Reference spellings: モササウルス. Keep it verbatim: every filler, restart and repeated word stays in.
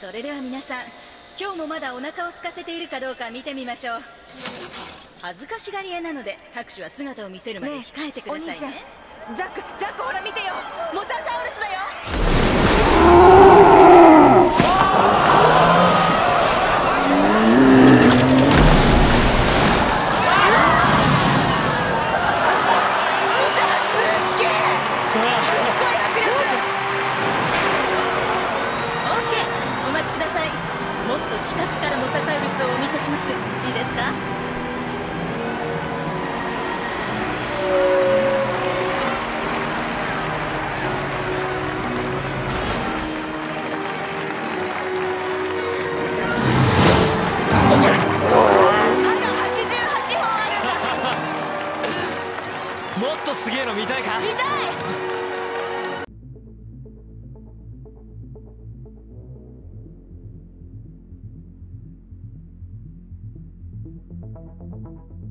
それでは皆さん、今日もまだお腹を空かせているかどうか見てみましょう。恥ずかしがり屋なので拍手は姿を見せるまで控えてください ね, ねお兄ちゃん、ザックザックほら見てよ、モササウルスだよ。近くからモササウルスをお見せします。いいですか？はちじゅうはちほんあるもっとすげえの見たいか？見たい。Thank you.